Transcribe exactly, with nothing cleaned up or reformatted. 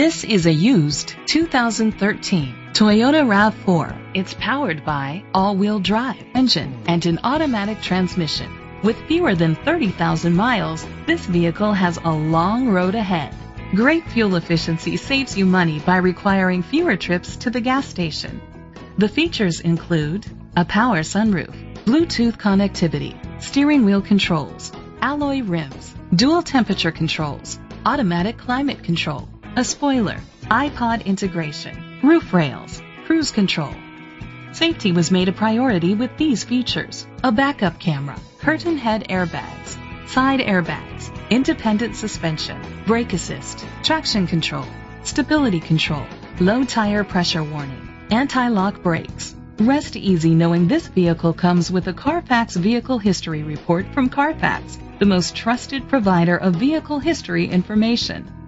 This is a used two thousand thirteen Toyota RAV four. It's powered by all-wheel drive engine and an automatic transmission. With fewer than thirty thousand miles, this vehicle has a long road ahead. Great fuel efficiency saves you money by requiring fewer trips to the gas station. The features include a power sunroof, Bluetooth connectivity, steering wheel controls, alloy rims, dual temperature controls, automatic climate control, a spoiler, iPod integration, roof rails, cruise control. Safety was made a priority with these features: a backup camera, curtain head airbags, side airbags, independent suspension, brake assist, traction control, stability control, low tire pressure warning, anti-lock brakes. Rest easy knowing this vehicle comes with a Carfax Vehicle History Report from Carfax, the most trusted provider of vehicle history information.